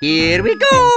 Here we go!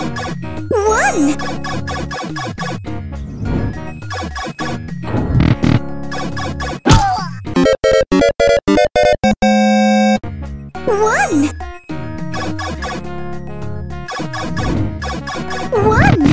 One! One! One!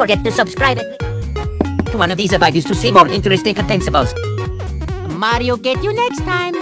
Forget to subscribe to one of these videos to see more interesting content about Mario. Get you next time.